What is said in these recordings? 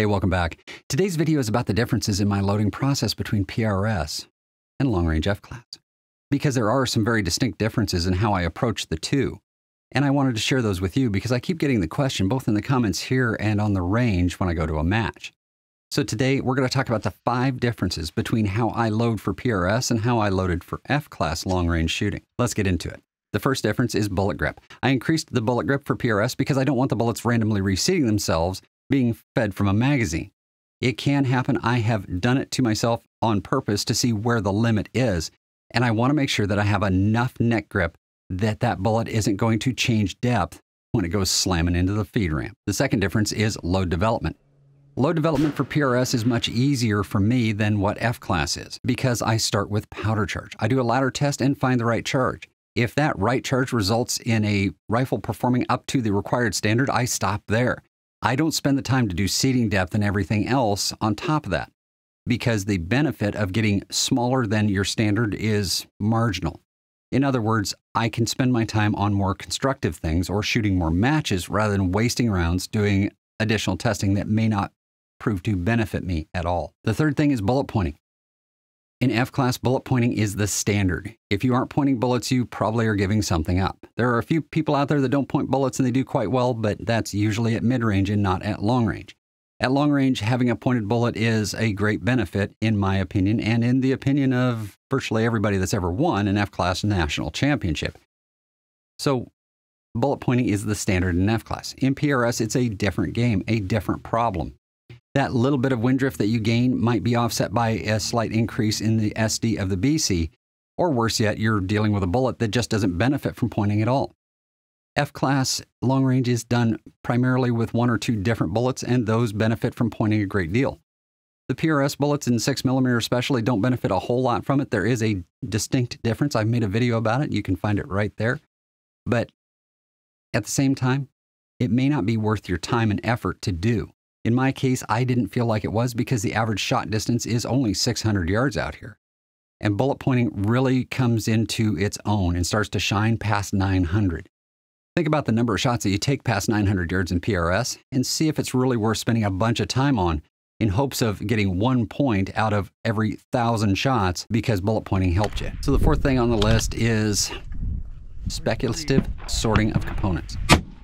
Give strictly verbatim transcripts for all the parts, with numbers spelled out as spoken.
Hey, welcome back. Today's video is about the differences in my loading process between P R S and long-range F-Class, because there are some very distinct differences in how I approach the two. And I wanted to share those with you because I keep getting the question both in the comments here and on the range when I go to a match. So today we're going to talk about the five differences between how I load for P R S and how I loaded for F-Class long-range shooting. Let's get into it. The first difference is bullet grip. I increased the bullet grip for P R S because I don't want the bullets randomly reseating themselves being fed from a magazine. It can happen. I have done it to myself on purpose to see where the limit is, and I want to make sure that I have enough neck grip that that bullet isn't going to change depth when it goes slamming into the feed ramp. The second difference is load development. Load development for P R S is much easier for me than what F-Class is because I start with powder charge. I do a ladder test and find the right charge. If that right charge results in a rifle performing up to the required standard, I stop there. I don't spend the time to do seating depth and everything else on top of that because the benefit of getting smaller than your standard is marginal. In other words, I can spend my time on more constructive things or shooting more matches rather than wasting rounds doing additional testing that may not prove to benefit me at all. The third thing is bullet pointing. In F-Class, bullet pointing is the standard. If you aren't pointing bullets, you probably are giving something up. There are a few people out there that don't point bullets and they do quite well, but that's usually at mid-range and not at long range. At long range, having a pointed bullet is a great benefit, in my opinion, and in the opinion of virtually everybody that's ever won an F-Class national championship. So bullet pointing is the standard in F-Class. In P R S, it's a different game, a different problem. That little bit of wind drift that you gain might be offset by a slight increase in the S D of the B C, or worse yet, you're dealing with a bullet that just doesn't benefit from pointing at all. F-Class long range is done primarily with one or two different bullets, and those benefit from pointing a great deal. The P R S bullets in six millimeter especially don't benefit a whole lot from it. There is a distinct difference. I've made a video about it. You can find it right there. But at the same time, it may not be worth your time and effort to do. In my case, I didn't feel like it was because the average shot distance is only six hundred yards out here. And bullet pointing really comes into its own and starts to shine past nine hundred. Think about the number of shots that you take past nine hundred yards in P R S and see if it's really worth spending a bunch of time on in hopes of getting one point out of every thousand shots because bullet pointing helped you. So the fourth thing on the list is speculative sorting of components.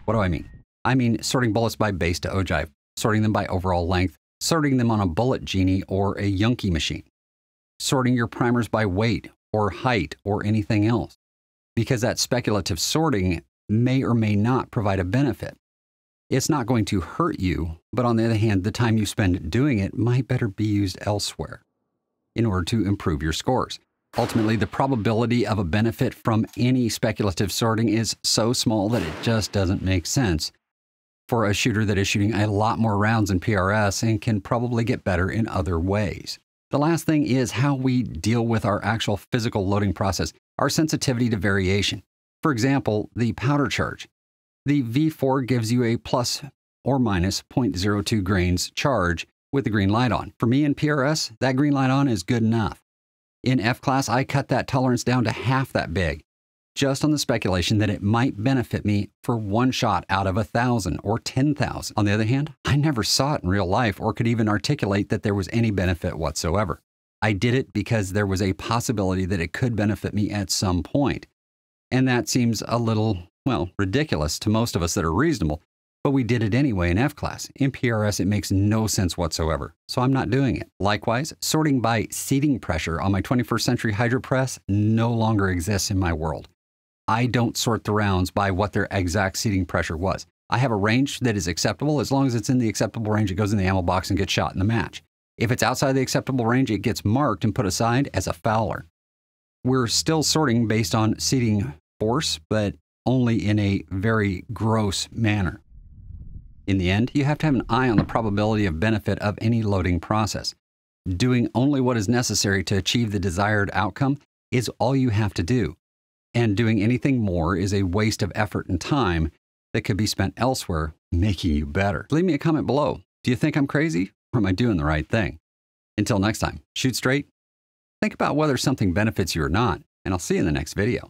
What do I mean? I mean sorting bullets by base to ogive, sorting them by overall length, sorting them on a bullet genie or a Yunky machine, sorting your primers by weight or height or anything else, because that speculative sorting may or may not provide a benefit. It's not going to hurt you, but on the other hand, the time you spend doing it might better be used elsewhere in order to improve your scores. Ultimately, the probability of a benefit from any speculative sorting is so small that it just doesn't make sense for a shooter that is shooting a lot more rounds in P R S and can probably get better in other ways. The last thing is how we deal with our actual physical loading process, our sensitivity to variation. For example, the powder charge. The V four gives you a plus or minus zero point zero two grains charge with the green light on. For me in P R S, that green light on is good enough. In F-Class, I cut that tolerance down to half that big, just on the speculation that it might benefit me for one shot out of a thousand or ten thousand. On the other hand, I never saw it in real life or could even articulate that there was any benefit whatsoever. I did it because there was a possibility that it could benefit me at some point. And that seems a little, well, ridiculous to most of us that are reasonable, but we did it anyway in F-Class. In P R S, it makes no sense whatsoever, so I'm not doing it. Likewise, sorting by seating pressure on my twenty-first century Hydro Press no longer exists in my world. I don't sort the rounds by what their exact seating pressure was. I have a range that is acceptable. As long as it's in the acceptable range, it goes in the ammo box and gets shot in the match. If it's outside the acceptable range, it gets marked and put aside as a fouler. We're still sorting based on seating force, but only in a very gross manner. In the end, you have to have an eye on the probability of benefit of any loading process. Doing only what is necessary to achieve the desired outcome is all you have to do. And doing anything more is a waste of effort and time that could be spent elsewhere making you better. Leave me a comment below. Do you think I'm crazy, or am I doing the right thing? Until next time, shoot straight, think about whether something benefits you or not, and I'll see you in the next video.